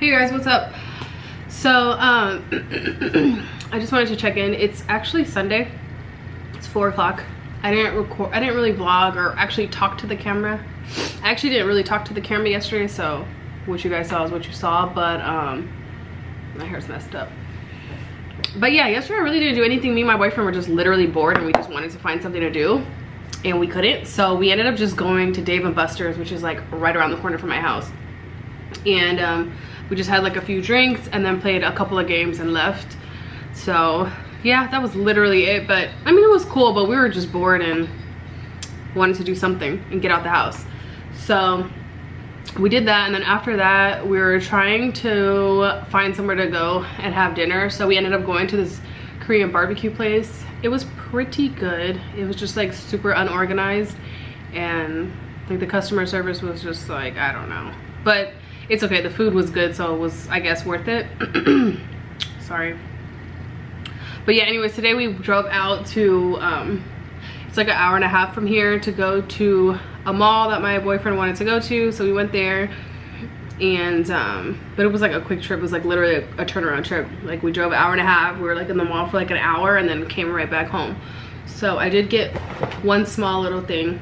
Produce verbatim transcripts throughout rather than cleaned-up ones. Hey guys, what's up? So um I just wanted to check in. It's actually Sunday. It's four o'clock. I didn't record, I didn't really vlog or actually talk to the camera. I actually didn't really talk to the camera yesterday, so what you guys saw is what you saw, but um my hair's messed up. But yeah, yesterday I really didn't do anything. Me and my boyfriend were just literally bored and we just wanted to find something to do and we couldn't. So we ended up just going to Dave and Buster's, which is like right around the corner from my house. And um, we just had like a few drinks and then played a couple of games and left. So yeah, that was literally it. But I mean, it was cool, but we were just bored and wanted to do something and get out the house. So we did that, and then after that we were trying to find somewhere to go and have dinner, so we ended up going to this Korean barbecue place. It was pretty good. It was just like super unorganized and like the customer service was just like, I don't know, but it's okay. The food was good, so it was, I guess, worth it. Sorry. But yeah, anyways, today we drove out to um it's like an hour and a half from here to go to a mall that my boyfriend wanted to go to. So we went there, and um but it was like a quick trip. It was like literally a, a turnaround trip. Like we drove an hour and a half, we were like in the mall for like an hour, and then came right back home. So I did get one small little thing.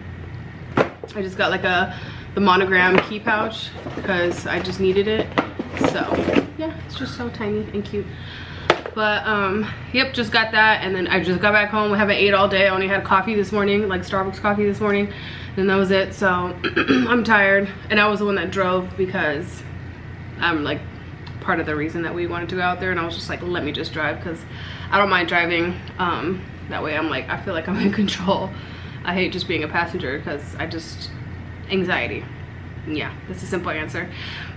I just got like a the monogram key pouch because I just needed it. So yeah, it's just so tiny and cute. But um yep, just got that, and then I just got back home. We haven't ate all day. I only had coffee this morning, like Starbucks coffee this morning, and that was it. So I'm tired, and I was the one that drove because I'm like part of the reason that we wanted to go out there, and I was just like, let me just drive because I don't mind driving. Um that way I'm like, I feel like I'm in control. I hate just being a passenger because I just anxiety. Yeah, that's a simple answer.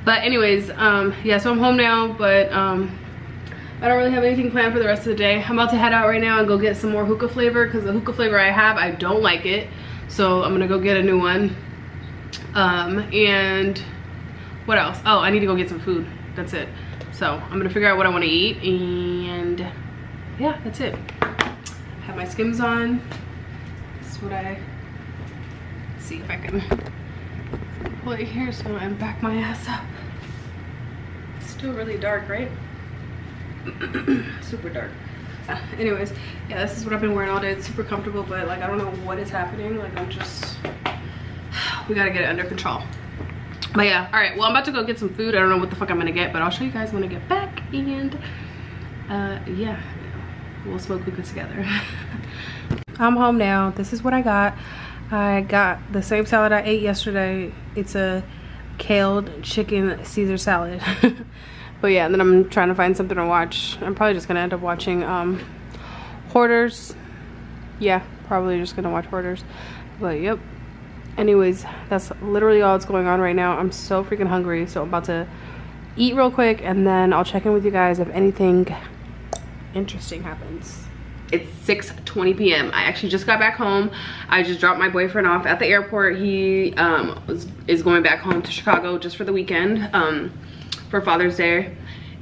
But anyways, um yeah, so I'm home now, but um I don't really have anything planned for the rest of the day. I'm about to head out right now and go get some more hookah flavor because the hookah flavor I have, I don't like it. So I'm gonna go get a new one. Um, and what else? Oh, I need to go get some food. That's it. So I'm gonna figure out what I wanna eat, and yeah, that's it. I have my SKIMS on. This is what I, let's see if I can pull it here so I back my ass up. It's still really dark, right? Super dark. Ah, anyways, yeah, this is what I've been wearing all day. It's super comfortable, but like I don't know what is happening. Like I'm just, we gotta get it under control. But yeah, all right, well, I'm about to go get some food. I don't know what the fuck I'm gonna get, but I'll show you guys when I get back, and uh yeah, we'll smoke hookah together. I'm home now. This is what I got. I got the same salad I ate yesterday. It's a kale chicken Caesar salad. But yeah, and then I'm trying to find something to watch. I'm probably just gonna end up watching um, Hoarders. Yeah, probably just gonna watch Hoarders. But yep. Anyways, that's literally all that's going on right now. I'm so freaking hungry, so I'm about to eat real quick, and then I'll check in with you guys if anything interesting happens. It's six twenty p m I actually just got back home. I just dropped my boyfriend off at the airport. He um, was, is going back home to Chicago just for the weekend. Um, for Father's Day,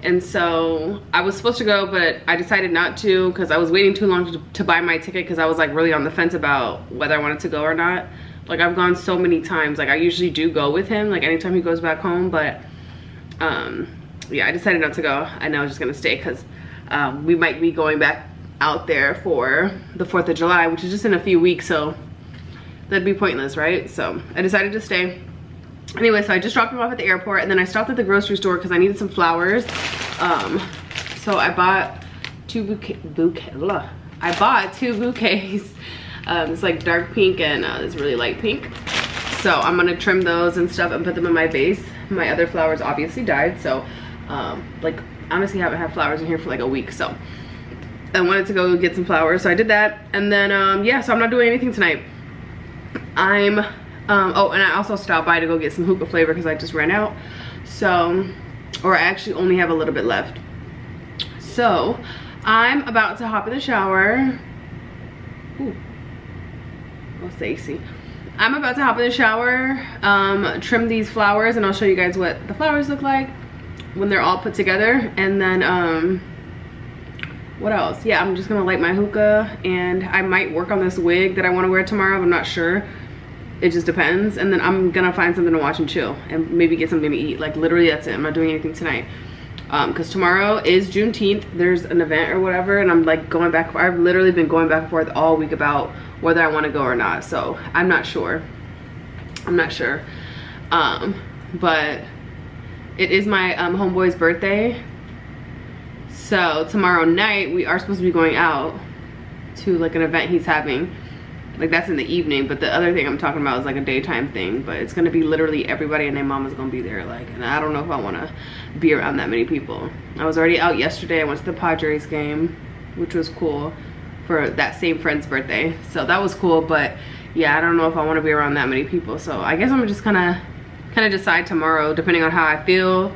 and so I was supposed to go, but I decided not to because I was waiting too long to, to buy my ticket because I was like really on the fence about whether I wanted to go or not. Like I've gone so many times, like I usually do go with him like anytime he goes back home, but um yeah, I decided not to go, and I was just gonna stay because um, we might be going back out there for the fourth of July, which is just in a few weeks, so that'd be pointless, right? So I decided to stay. Anyway, so I just dropped him off at the airport, and then I stopped at the grocery store because I needed some flowers. Um, so I bought two bouquet, bouquet blah. I bought two bouquets. Um, it's like dark pink and uh, it's really light pink. So I'm gonna trim those and stuff and put them in my vase. My other flowers obviously died, so um, like honestly, I haven't had flowers in here for like a week. So I wanted to go get some flowers, so I did that. And then um, yeah, so I'm not doing anything tonight. I'm. Um, oh, and I also stopped by to go get some hookah flavor because I just ran out. So, or I actually only have a little bit left. So, I'm about to hop in the shower. Ooh, what's the A C? I'm about to hop in the shower, um, trim these flowers, and I'll show you guys what the flowers look like when they're all put together. And then, um, what else? Yeah, I'm just gonna light my hookah, and I might work on this wig that I want to wear tomorrow. I'm not sure. It just depends. And then I'm gonna find something to watch and chill and maybe get something to eat. Like literally that's it. I'm not doing anything tonight. Um, cause tomorrow is Juneteenth. There's an event or whatever. And I'm like going back. I've literally been going back and forth all week about whether I want to go or not. So I'm not sure. I'm not sure. Um, but it is my um, homeboy's birthday. So tomorrow night we are supposed to be going out to like an event he's having. Like that's in the evening, but the other thing I'm talking about is like a daytime thing, but it's gonna be literally everybody and their mama's gonna be there, like, and I don't know if I wanna be around that many people. I was already out yesterday. I went to the Padres game, which was cool, for that same friend's birthday. So that was cool, but yeah, I don't know if I wanna be around that many people. So I guess I'm just gonna kinda decide tomorrow, depending on how I feel,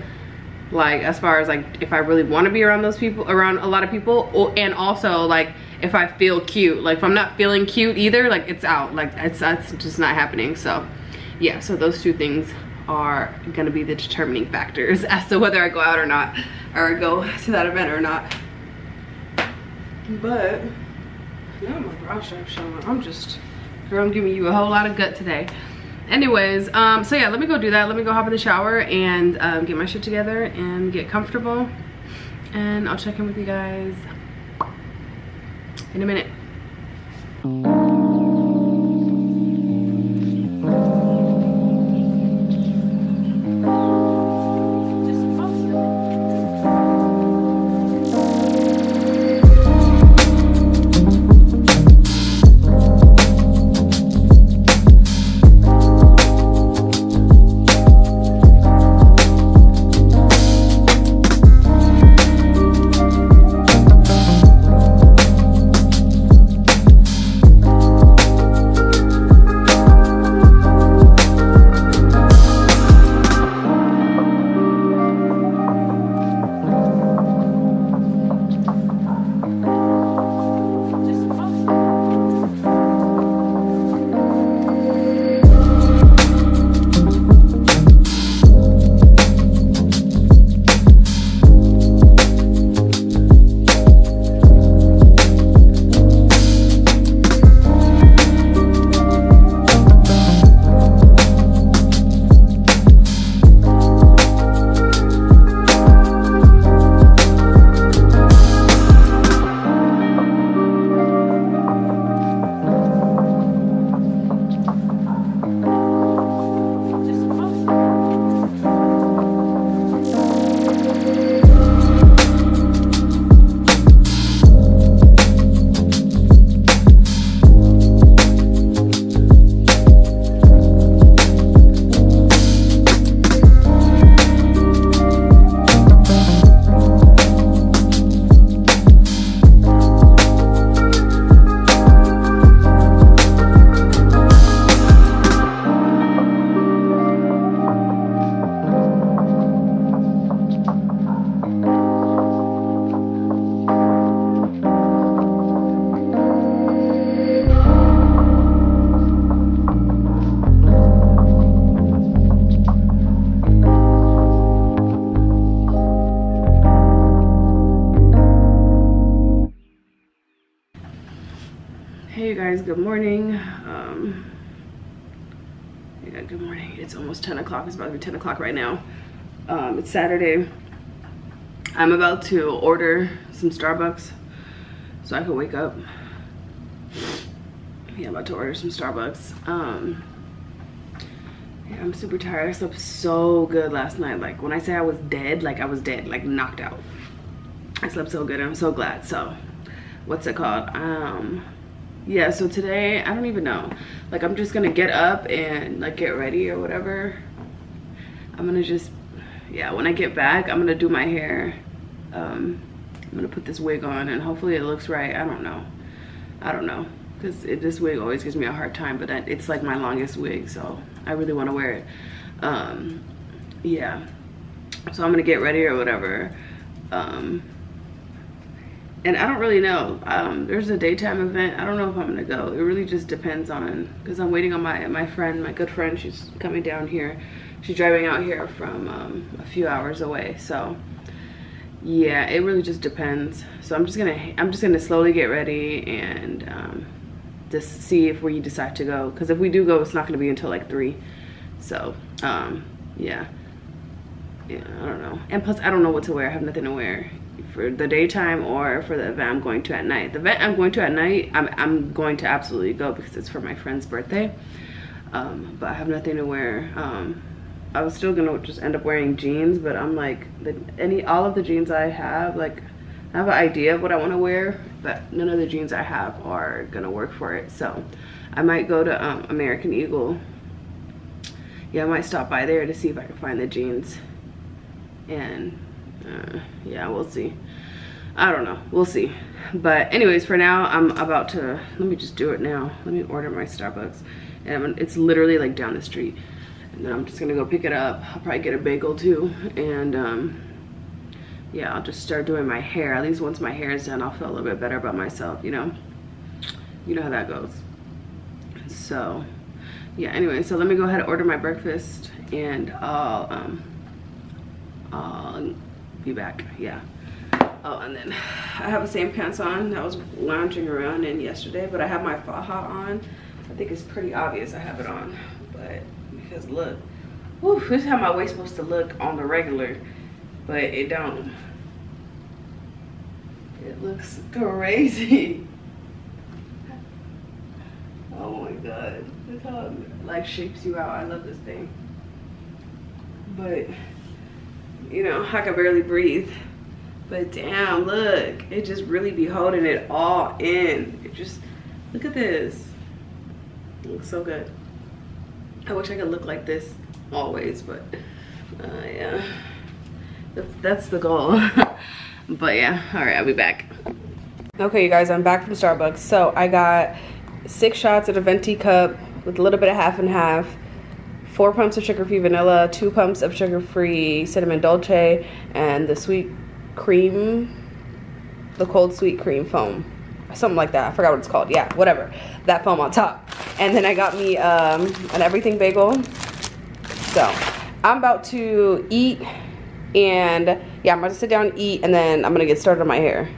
like as far as like if I really wanna be around those people, around a lot of people, or, and also like, if I feel cute. Like if I'm not feeling cute either, like it's out, like it's that's just not happening. So yeah, so those two things are gonna be the determining factors as to whether I go out or not, or go to that event or not. But now my brow stripes showing up. I'm just, girl, I'm giving you a whole lot of gut today. Anyways, um so yeah, let me go do that. Let me go hop in the shower and um, get my shit together and get comfortable, and I'll check in with you guys in a minute. Good morning. Um, yeah, good morning. It's almost ten o'clock. It's about to be ten o'clock right now. Um, it's Saturday. I'm about to order some Starbucks so I can wake up. Yeah, I'm about to order some Starbucks. Um, yeah, I'm super tired. I slept so good last night. Like when I say I was dead, like I was dead, like knocked out. I slept so good and I'm so glad. So what's it called? Um, yeah, so today I don't even know, like I'm just gonna get up and like get ready or whatever. I'm gonna just, yeah, when I get back I'm gonna do my hair. um I'm gonna put this wig on and hopefully it looks right. I don't know, I don't know, because this wig always gives me a hard time, but I, it's like my longest wig, so I really want to wear it. Um yeah, so I'm gonna get ready or whatever. um And I don't really know. Um, there's a daytime event. I don't know if I'm gonna go. It really just depends on, because I'm waiting on my my friend, my good friend. She's coming down here. She's driving out here from um, a few hours away. So yeah, it really just depends. So I'm just gonna I'm just gonna slowly get ready and um, just see if we decide to go, because if we do go, it's not going to be until like three. So um yeah yeah I don't know. And plus I don't know what to wear. I have nothing to wear for the daytime or for the event I'm going to at night. The event I'm going to at night, I'm, I'm going to absolutely go because it's for my friend's birthday. Um, but I have nothing to wear. Um, I was still gonna just end up wearing jeans, but I'm like, the, any all of the jeans I have, like I have an idea of what I want to wear, but none of the jeans I have are gonna work for it. So I might go to um, American Eagle. Yeah, I might stop by there to see if I can find the jeans. And Uh, yeah, we'll see. I don't know, we'll see. But anyways, for now, I'm about to, let me just do it now. Let me order my Starbucks, and it's literally like down the street, and then I'm just gonna go pick it up. I'll probably get a bagel too, and um, yeah, I'll just start doing my hair. At least once my hair is done, I'll feel a little bit better about myself, you know? You know how that goes. So yeah, anyway, so let me go ahead and order my breakfast, and I'll um, I'll be back. Yeah. Oh, and then I have the same pants on that was lounging around in yesterday, but I have my faja on. I think it's pretty obvious I have it on, but because look, whew, this is how my waist supposed to look on the regular, but it don't. It looks crazy. Oh my god, this is how it like shapes you out. I love this thing, but you know, I could barely breathe. But damn, look, it just really be holding it all in. It just, look at this. It looks so good. I wish I could look like this always, but uh, yeah, that's, that's the goal. But yeah, all right, I'll be back. Okay, you guys, I'm back from Starbucks. So I got six shots at a venti cup with a little bit of half and half, four pumps of sugar-free vanilla, two pumps of sugar-free cinnamon dolce, and the sweet cream, the cold sweet cream foam, something like that. I forgot what it's called. Yeah, whatever, that foam on top. And then I got me um, an everything bagel. So I'm about to eat, and yeah, I'm about to sit down and eat, and then I'm gonna get started on my hair.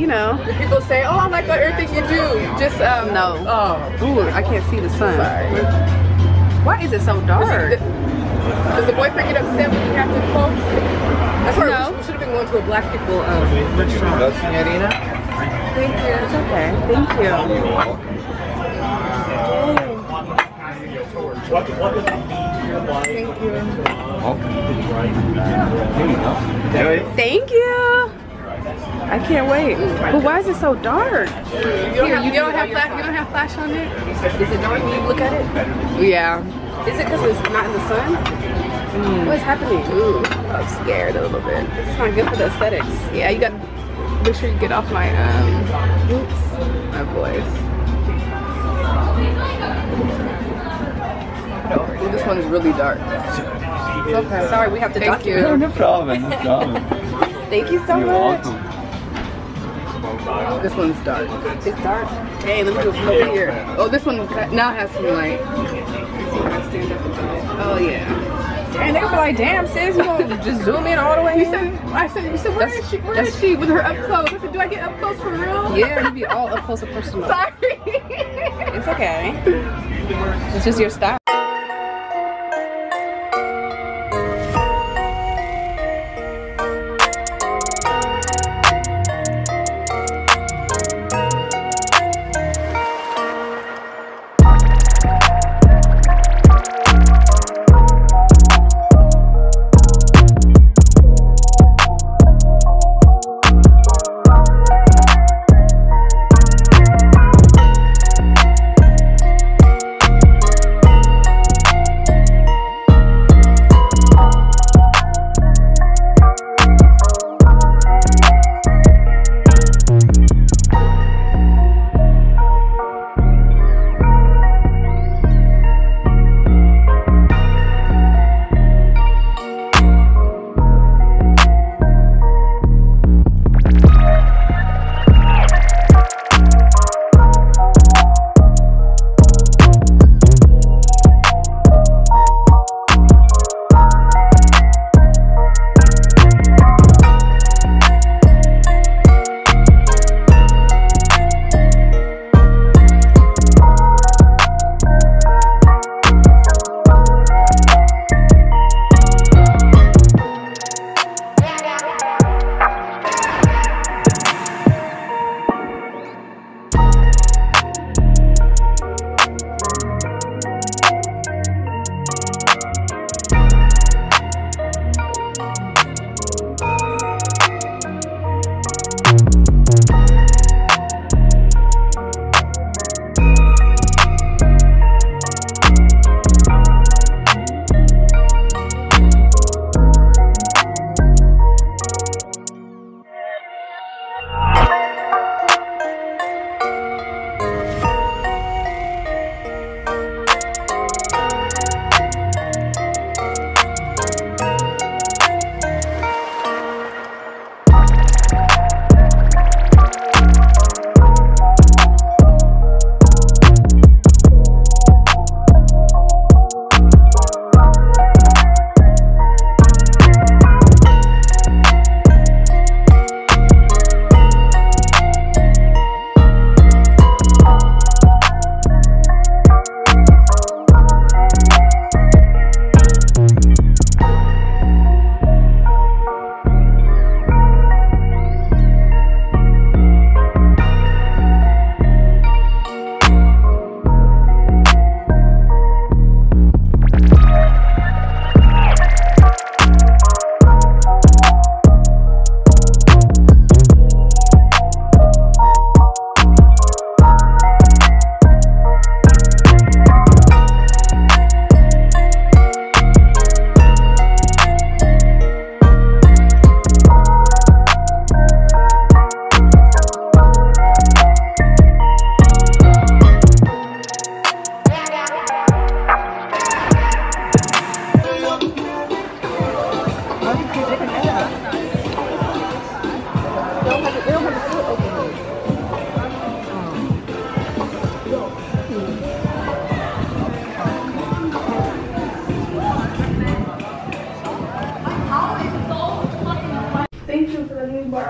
You know, people say, "Oh, I like everything you do." Just um, no. Oh, ooh, I can't see the sun. Sorry. Why is it so dark? It, does the boyfriend get upset when you have to close? That's no. Where we, we should have been going to a black people um, restaurant. Thank you. It's okay. Thank you. Thank you. Thank you. I can't wait. But why is it so dark? You don't Here, have, you don't have flash. You don't have flash on it. Is it dark when you look at it? Yeah. Is it because it's not in the sun? Mm. What's happening? Ooh, I'm scared a little bit. It's not good for the aesthetics. Yeah, you got to make sure you get off my um. Oops, my voice. Ooh, this one is really dark. It's okay. Sorry, we have to thank you. No problem. No problem. Thank you so You're much. Welcome. This one's dark. It's dark. Hey, let me go over here. Oh, this one now has some light. Oh yeah. And they were like, "Damn, sis, you gonna just zoom in all the way?" You said, "I said, you said, where that's, is she? Where that's, is she with her up close?" I said, "Do I get up close for real?" Yeah, you be all up close and personal. Sorry. It's okay. It's just your style.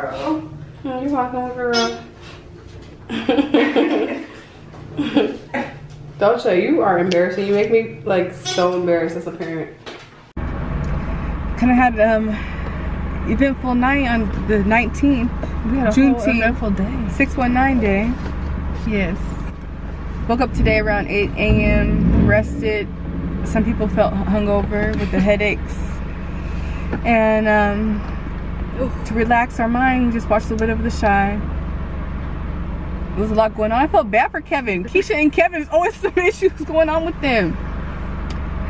tomorrow. You're welcome, girl. Dolce, you are embarrassing. You make me like so embarrassed as a parent. Kind of had um eventful night on the nineteenth. We had a Juneteenth, whole eventful day. six one nine day. Yes. Woke up today around eight A M Rested. Some people felt hungover with the headaches. And um, to relax our mind, just watched a bit of The Chi. There was a lot going on. I felt bad for Kevin. Keisha and Kevin, there's always some issues going on with them.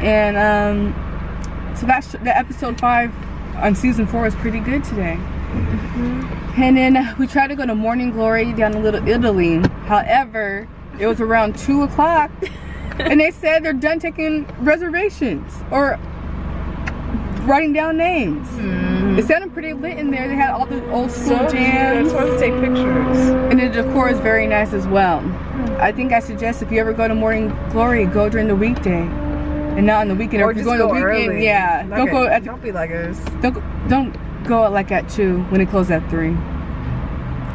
And um, so that's the episode five on season four was pretty good today. Mm-hmm. And then we tried to go to Morning Glory down in Little Italy. However, it was around two o'clock, and they said they're done taking reservations or writing down names. Mm-hmm. It sounded pretty lit in there. They had all the old school so jams. Supposed to take pictures. And the decor is very nice as well. Mm-hmm. I think I suggest if you ever go to Morning Glory, go during the weekday and not on the weekend. Or, or if just you're going go the weekend, early. Yeah. Like don't a, go at don't be like us. Don't don't go at like at two when it closed at three.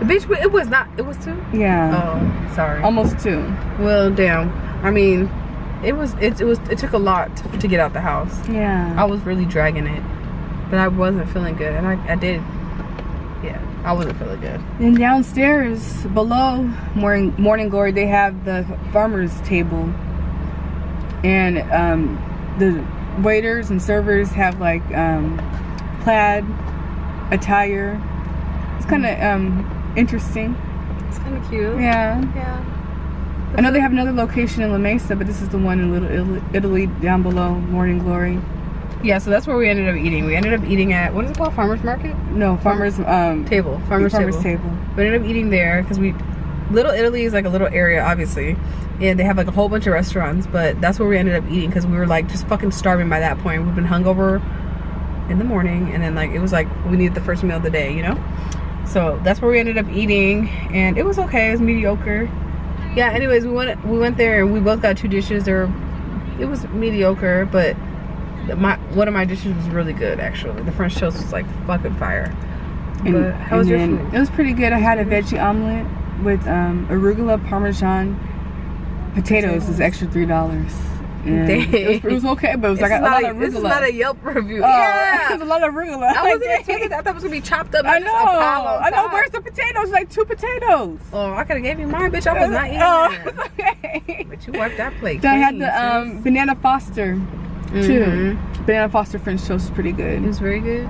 Bitch, it was not. It was two. Yeah. Oh, sorry. Almost two. Well, damn. I mean, it was. It, it was. It took a lot to, to get out the house. Yeah. I was really dragging it, but I wasn't feeling good, and I, I did. Yeah, I wasn't feeling good. And downstairs, below Morning Morning Glory, they have the Farmer's Table, and um, the waiters and servers have like um, plaid attire. It's kind of um. interesting. It's kind of cute. Yeah. Yeah. I know they have another location in La Mesa, but this is the one in Little Italy down below Morning Glory. Yeah, so that's where we ended up eating. We ended up eating at, what is it called? Farmer's Market? No, Farmer's um, Table. Farmer's, Farmer's Table. Table. We ended up eating there because we, Little Italy is like a little area, obviously. And they have like a whole bunch of restaurants, but that's where we ended up eating because we were like just fucking starving by that point. We've been hungover in the morning, and then like it was like we needed the first meal of the day, you know? So that's where we ended up eating, and it was okay. It was mediocre. Yeah. Anyways, we went we went there, and we both got two dishes. There, it was mediocre, but my one of my dishes was really good actually. The French toast was like fucking fire. And, but how was your food? It was pretty good. I had a veggie omelet with um, arugula, parmesan, potatoes. Potatoes. Is extra three dollars. Dang. It, was, it was okay, but it was like a, a lot of arugula. This is not a Yelp review. Oh, yeah, it was a lot of arugula. I wasn't expecting that. I thought it was gonna be chopped up. I know. I know. Where's the potatoes? Like two potatoes. Oh, I could have gave you mine, bitch. I was not eating. Oh, it's okay. But you wiped that plate. Then I had the um, banana Foster, too. Mm-hmm. Banana Foster French toast is pretty good. It was very good.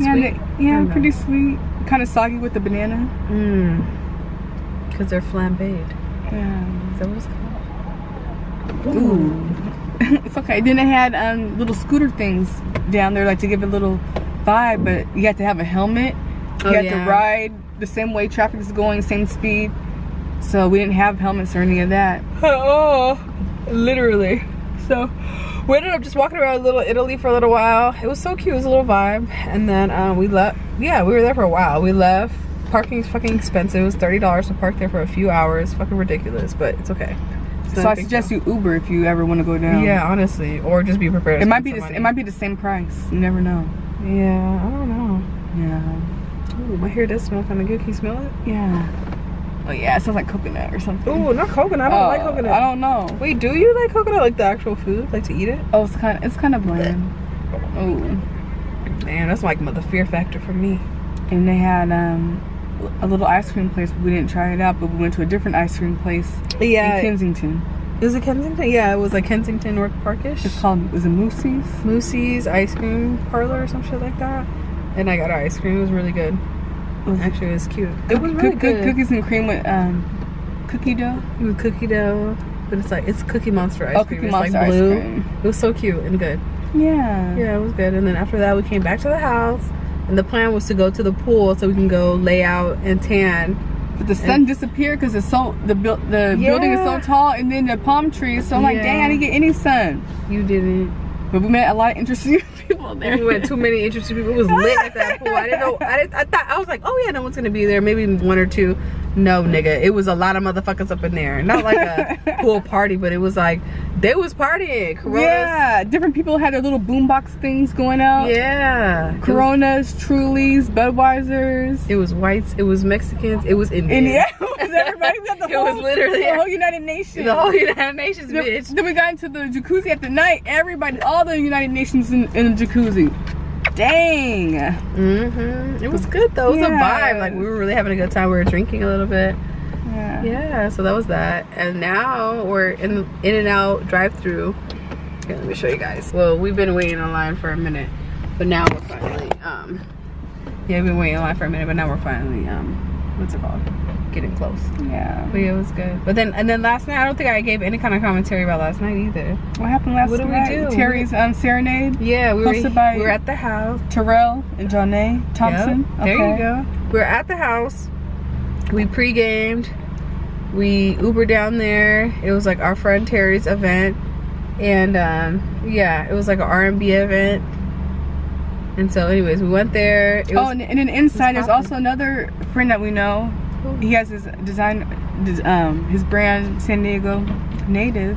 Yeah, they, yeah, pretty sweet. Kind of soggy with the banana. Mm. Cause they're flambéed. Yeah. Is that what it's called? Ooh. It's okay. Then they had um, little scooter things down there, like to give it a little vibe, but you had to have a helmet. You oh, had yeah. to ride the same way traffic is going, same speed. So we didn't have helmets or any of that. Oh, literally. So we ended up just walking around Little Italy for a little while. It was so cute. It was a little vibe. And then uh, we left. Yeah, we were there for a while. We left. Parking is fucking expensive. It was thirty dollars to park there for a few hours. Fucking ridiculous, but it's okay. So, so I suggest you Uber if you ever want to go down. Yeah, honestly, or just be prepared. To it might be the, it might be the same price. You never know. Yeah, I don't know. Yeah. Ooh, my hair does smell kind of good. Can you smell it? Yeah. Oh yeah, it smells like coconut or something. Ooh, not coconut. I don't uh, like coconut. I don't know. Wait, do you like coconut? Like the actual food? Like to eat it? Oh, it's kind of it's kind of bland. Oh. Man, that's like the fear factor for me. And they had um. a little ice cream place, but we didn't try it out, but we went to a different ice cream place yeah. in Kensington. Is it Kensington? Yeah, it was like Kensington North Parkish. It's called, was it Moosey's? Moosey's ice cream parlor or some shit like that. And I got our ice cream. It was really good. It was, Actually, it was cute. It was really good. Cookies and cream with um, cookie dough. With cookie dough, but it's like, it's Cookie Monster ice oh, cream. Cookie it's Monster like blue. Ice cream. It was so cute and good. Yeah. Yeah, it was good. And then after that, we came back to the house. And the plan was to go to the pool so we can go lay out and tan. But the sun and disappeared because it's so the bu the yeah. building is so tall, and then the palm trees. So I'm yeah. like, dang, I didn't get any sun. You didn't. But we met a lot of interesting people there. We went too many interesting people. It was lit at that pool. I didn't know. I, didn't, I thought I was like, oh yeah, no one's gonna be there. Maybe one or two. No, nigga, it was a lot of motherfuckers up in there. Not like a pool party, but it was like they was partying. Coronas. Yeah, different people had their little boombox things going out. Yeah, Coronas, was, Trulies, Budweisers. It was whites. It was Mexicans. It was Indians. Yeah, it was everybody. We got the it whole, was literally the whole United Nations. The whole United Nations, then, bitch. Then we got into the jacuzzi at the night. Everybody, all the United Nations in, in the jacuzzi. Dang. Mm-hmm. It was good though. It was yeah. a vibe. Like we were really having a good time. We were drinking a little bit. Yeah. Yeah. So that was that. And now we're in the In-N-Out drive-through. Okay, let me show you guys. Well, we've been waiting in line for a minute, but now we're finally. Um. Yeah, we've been waiting in line for a minute, but now we're finally. Um. What's it called? Getting close. Yeah. But yeah, it was good. But then and then last night, I don't think I gave any kind of commentary about last night either. What happened last what night? What did we do? Terry's um, serenade. Yeah, we were, by we were at the house. Terrell and Johnay Thompson. Yep. There okay. you go. We were at the house. We pre-gamed. We Ubered down there. It was like our friend Terry's event. And um, yeah, it was like an R and B event. And so anyways, we went there. It was, oh, and, and then inside there's also another friend that we know. He has his design, um, his brand, San Diego Native,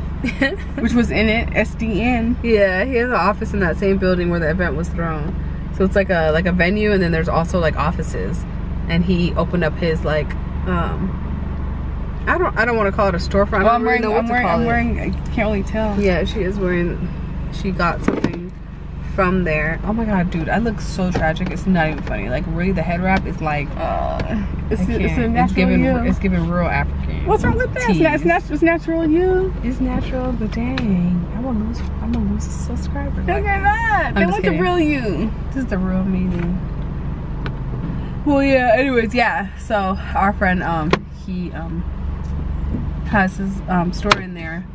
which was in it, S D N. Yeah, he has an office in that same building where the event was thrown. So it's like a like a venue, and then there's also like offices. And he opened up his like, um, I don't I don't want to call it a storefront. Well, I don't I'm wearing, know what I'm to wearing, call I'm it. wearing, I can't really tell. Yeah, she is wearing. She got something from there. Oh my god, dude, I look so tragic. It's not even funny. Like really, the head wrap is like. Uh, It's, a, it's, a natural it's giving you. It's giving real African. What's wrong with that? It's, na it's, nat it's natural you. It's natural, but dang, I won't lose. I'm gonna lose a subscriber. Look like at that. They want the real you. This is the real meaning. Well, yeah. Anyways, yeah. So our friend, um, he um has his um store in there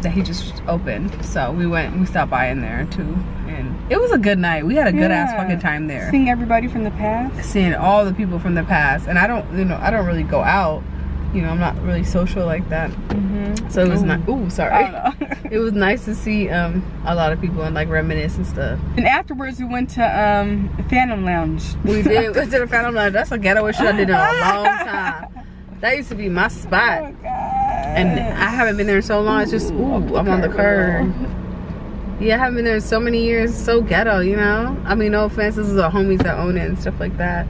that he just opened. So we went. We stopped by in there too. And it was a good night. We had a good yeah. ass fucking time there. Seeing everybody from the past. Seeing all the people from the past. And I don't, you know, I don't really go out. You know, I'm not really social like that. Mm-hmm. So it was nice. Ooh, sorry. Oh, no. It was nice to see um, a lot of people and like reminisce and stuff. And afterwards, we went to um, Phantom Lounge. We did. We did a Phantom Lounge. That's a ghetto shit I did in a long time. That used to be my spot. Oh, and I haven't been there in so long. It's just, ooh, I'm, I'm on the curb. Yeah, I haven't been there in so many years. So ghetto, you know? I mean, no offense. This is the homies that own it and stuff like that.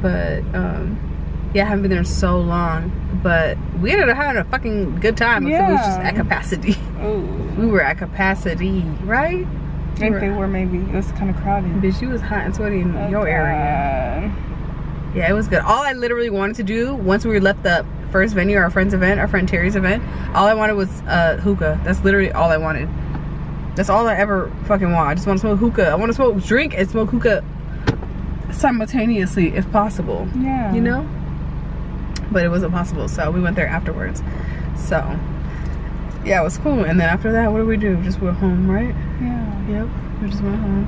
But, um, yeah, I haven't been there in so long. But we ended up having a fucking good time. Yeah. It was just at capacity. Ooh. We were at capacity, right? I think we were, they were maybe. It was kind of crowded. Bitch, you was hot and sweaty in oh, your God. area. Yeah, it was good. All I literally wanted to do, once we left the first venue, our friend's event, our friend Terry's event, all I wanted was uh, hookah. That's literally all I wanted. That's all I ever fucking want. I just want to smoke hookah. I want to smoke, drink, and smoke hookah simultaneously, if possible. Yeah. You know? But it wasn't possible, so we went there afterwards. So, yeah, it was cool. And then after that, what did we do? We just went home, right? Yeah. Yep. We just went home.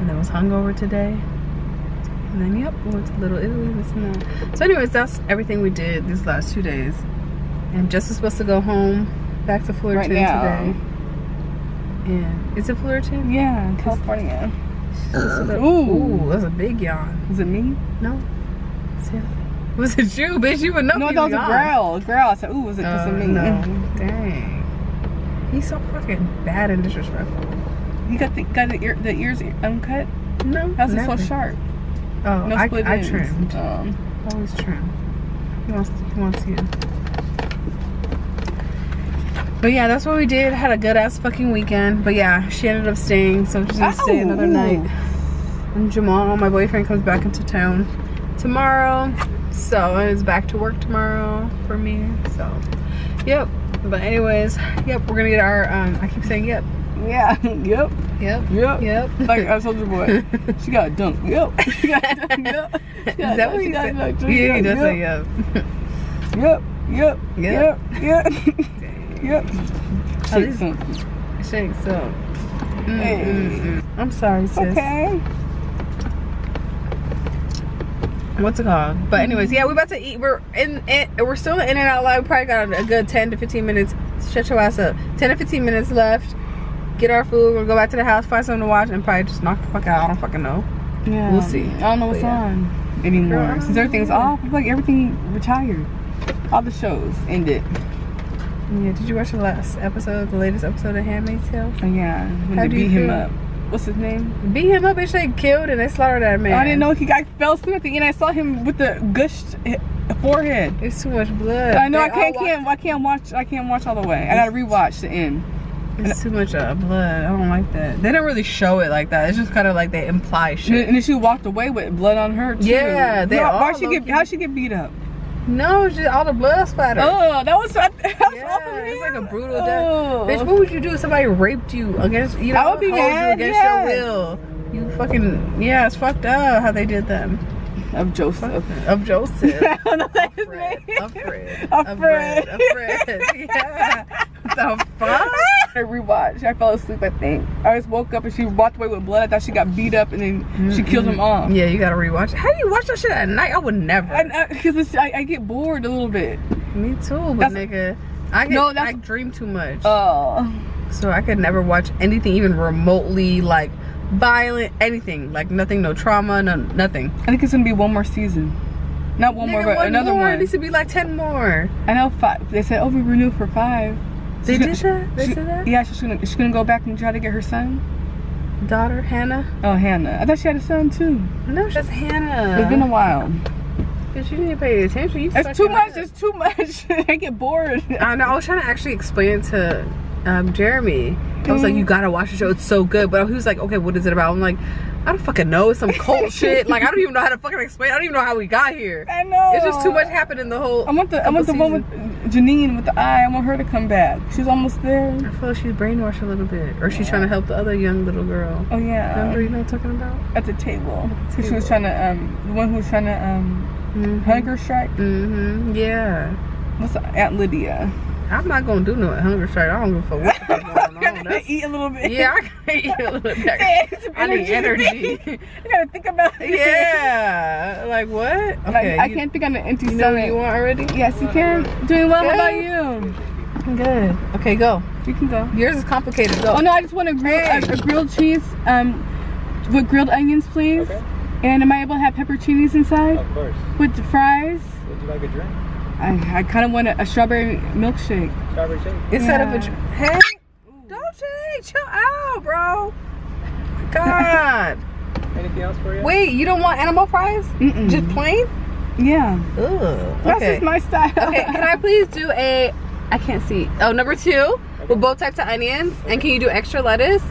And then was hungover today. And then, yep, we went to Little Italy, this and that. So, anyways, that's everything we did these last two days. And Jess is supposed to go home, back to Fullerton today. Yeah. Is it Fullerton? Yeah, California. Uh, ooh, ooh, that's a big yawn. Is it me? No. It was it you, bitch? You would know. No, that was yawn. a growl. Growl. I said, ooh, was it because uh, of me? No. Dang. He's so fucking bad and disrespectful. He got the got the, ear, the ears uncut? No. How's it so sharp? Oh, no I, I trimmed. Um, Always trim. He wants he wants you. But yeah, that's what we did. Had a good ass fucking weekend. But yeah, she ended up staying, so she's gonna stay another night. And Jamal, my boyfriend, comes back into town tomorrow. So it's back to work tomorrow for me. So, yep. But anyways, yep. We're gonna get our. Um, I keep saying yep. Yeah. Yep. Yep. Yep. Yep. Like I told your boy, she got dunked. Yep. She got dunked. Yep. Is that what he said? Yeah, he does say yep. Yep. Yep. Yep. Yep. Yep. Shake some. Shake some. Mm, hey. mm, mm. I'm sorry, sis. Okay. What's it called? But anyways, yeah, we're about to eat. We're in. in we're still in and out loud. We probably got a good ten to fifteen minutes. Shut your ass up. ten to fifteen minutes left. get our food, we'll go back to the house, find something to watch, and probably just knock the fuck out. I don't fucking know. Yeah. We'll see. I don't know what's yeah. on anymore. Girl, since everything's off, like everything retired. All the shows ended. Yeah, did you watch the last episode, the latest episode of Handmaid's Tale? Yeah, when How they beat him feel? up. What's his name? Beat him up, bitch, they killed and they slaughtered that man. I didn't know he got fell asleep at the end. I saw him with the gushed forehead. It's too much blood. I know, they I can't, can't, I can't watch, I can't watch all the way. I gotta rewatch the end. It's too much uh, blood. I don't like that. They don't really show it like that. It's just kind of like they imply shit. And then she walked away with blood on her too. Yeah, they no, all why'd she get, how'd she get beat up? No, just all the blood splatter. Oh, that was that was yeah, awful. It's like a brutal death. Oh. Bitch, what would you do if somebody raped you against you? Know, I would be mad. You against yeah. your will. You fucking yeah, it's fucked up how they did that. Of Joseph. Of Joseph. I don't know that his name. Of Fred. Of Fred. Of Fred. Yeah. The fuck? I rewatched. I fell asleep, I think. I just woke up and she walked away with blood. I thought she got beat up and then mm-hmm. she killed him off. Yeah, you gotta rewatch it. How do you watch that shit at night? I would never. Because I, I, I, I get bored a little bit. Me too, but that's, nigga. I, get, no, that's, I dream too much. Oh. So I could never watch anything even remotely like violent, anything. Like nothing, no trauma, no nothing. I think it's gonna be one more season. Not one nigga, more, but one another more. one. It needs to be like ten more. I know five. They said, oh, we renewed for five. They did that? They said that? Yeah, she's gonna, she's gonna go back and try to get her son. Daughter, Hannah? Oh, Hannah. I thought she had a son too. No, that's Hannah. It's been a while. Cause you didn't pay attention. You it's too much. It's too much. I get bored. I know. I was trying to actually explain it to um, Jeremy. I was like, you gotta watch the show. It's so good. But he was like, okay, what is it about? I'm like, I don't fucking know. It's some cult shit. Like, I don't even know how to fucking explain. I don't even know how we got here. I know. It's just too much happened in the whole. I want the I want the seasons. one with Janine with the eye. I want her to come back. She's almost there. I feel like she's brainwashed a little bit, or yeah. she's trying to help the other young little girl. Oh yeah. Remember you know what I'm talking about? At the table. At the table. She was trying to um the one who was trying to um mm-hmm. hunger strike. Mm-hmm. Yeah. What's the, Aunt Lydia? I'm not gonna do no hunger strike. I don't give a fuck what's going on. I gotta eat a little bit. Yeah, I gotta eat a little bit. I need energy. I gotta think about it. Yeah. Like what? Okay. Like, I you, can't think on the empty stomach. You know what you want already? Yes, you can. Doing well. How about you? I'm good. Okay, go. You can go. Yours is complicated. Go. Oh no, I just want a grilled, hey. a, a grilled cheese um, with grilled onions, please. Okay. And am I able to have pepperoncinis inside? Of course. With the fries. Would you like a drink? I, I kind of want a, a strawberry milkshake. Strawberry shake? Instead yeah. of a... Hey! Don't change! Chill out, bro! God! Anything else for you? Wait, you don't want animal fries? Mm-mm. Just plain? Yeah. Ooh, okay. That's just my style. Okay, can I please do a... I can't see. Oh, number two. Okay. With both types of onions. Okay. And can you do extra lettuce?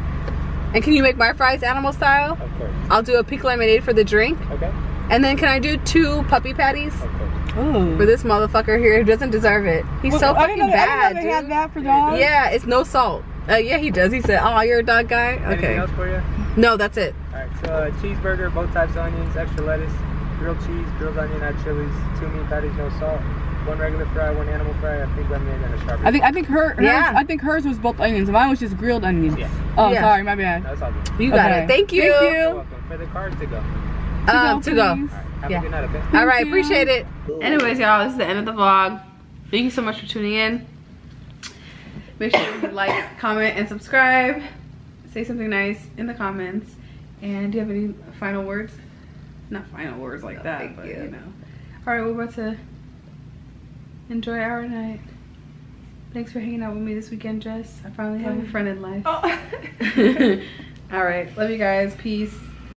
And can you make my fries animal style? Of course. I'll do a pink lemonade for the drink. Okay. And then can I do two puppy patties? Okay. Ooh. For this motherfucker here who doesn't deserve it. He's well, so fucking I know, bad. I didn't know they had that for dogs. Yeah, it's no salt. Uh, yeah, he does. He said, "Oh, you're a dog guy." Okay. Anything else for you? No, that's it. All right. So uh, cheeseburger, both types of onions, extra lettuce, grilled cheese, grilled onion, hot chilies, two meat patties, no salt, one regular fry, one animal fry, I think lemonade and a strawberry. I think I think her, hers, yeah. I think hers was both onions. Mine was just grilled onions. Yeah. Oh, yeah. Sorry, my bad. That's no, all good. You got okay. it. Thank you. Thank you. You're welcome. For the card to go. To um, go, to go. All right. Have yeah. a good night, okay? All right, appreciate it. Anyways, y'all, this is the end of the vlog. Thank you so much for tuning in. Make sure you like, comment, and subscribe. Say something nice in the comments. And do you have any final words? Not final words like no, that, thank but you. you know. All right, we're about to enjoy our night. Thanks for hanging out with me this weekend, Jess. I finally have oh. a friend in life. Oh. All right, love you guys. Peace.